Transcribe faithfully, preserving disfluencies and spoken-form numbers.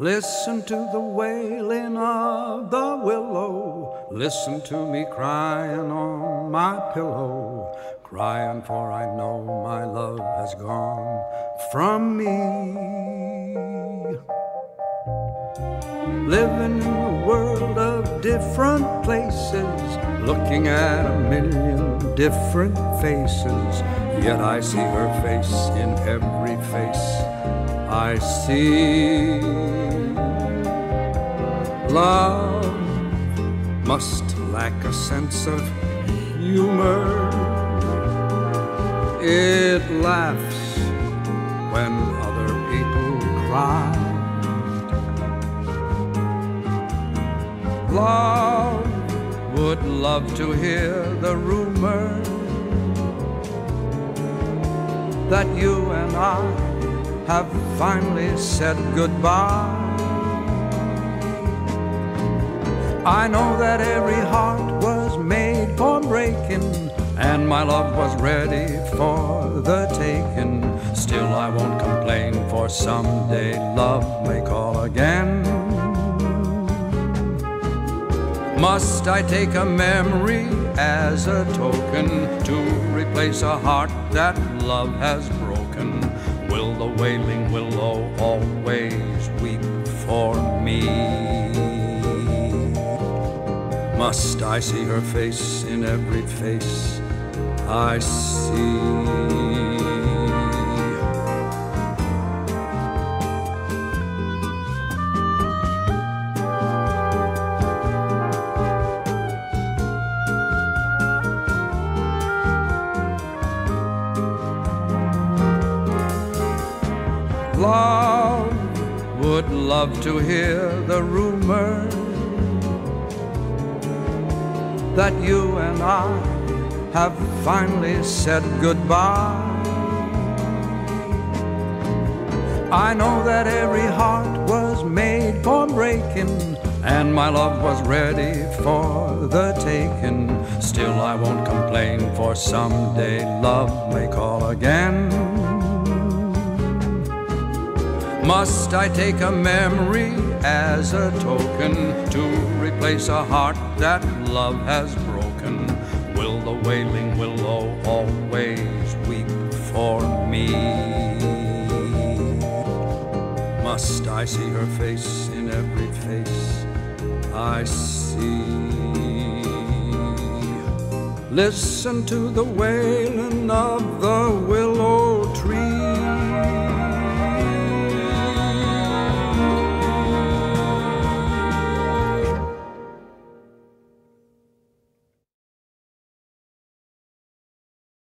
Listen to the wailing of the willow, listen to me crying on my pillow, crying for I know my love has gone from me. Living in a world of different places, looking at a million different faces, yet I see her face in every face I see. Love must lack a sense of humor. It laughs when other people cry. Love would love to hear the rumor that you and I have finally said goodbye. I know that every heart was made for breaking, and my love was ready for the taking. Still I won't complain, for someday love may call again. Must I take a memory as a token to replace a heart that love has broken? Will the wailing willow always weep for me? Must I see her face in every face I see? Love would love to hear the rumor that you and I have finally said goodbye. I know that every heart was made for breaking, and my love was ready for the taking. Still I won't complain, for someday love may call again. Must I take a memory as a token to replace a heart that love has broken? Will the wailing willow always weep for me? Must I see her face in every face I see? Listen to the wailing of the willow,